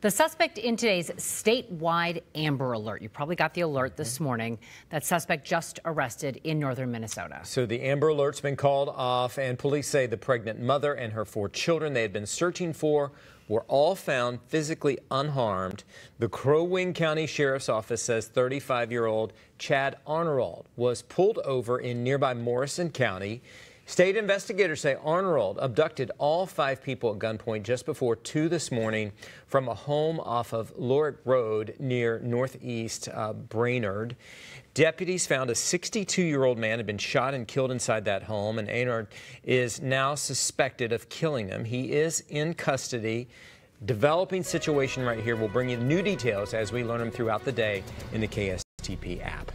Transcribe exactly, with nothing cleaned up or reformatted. The suspect in today's statewide Amber Alert, you probably got the alert this morning, that suspect just arrested in northern Minnesota. So the Amber Alert's been called off, and police say the pregnant mother and her four children they had been searching for were all found physically unharmed. The Crow Wing County Sheriff's Office says thirty-five-year-old Chad Arnold was pulled over in nearby Morrison County. State investigators say Arnold abducted all five people at gunpoint just before two this morning from a home off of Lorick Road near northeast uh, Brainerd. Deputies found a sixty-two-year-old man had been shot and killed inside that home, and Arnold is now suspected of killing him. He is in custody. Developing situation right here. We'll bring you new details as we learn them throughout the day in the K S T P app.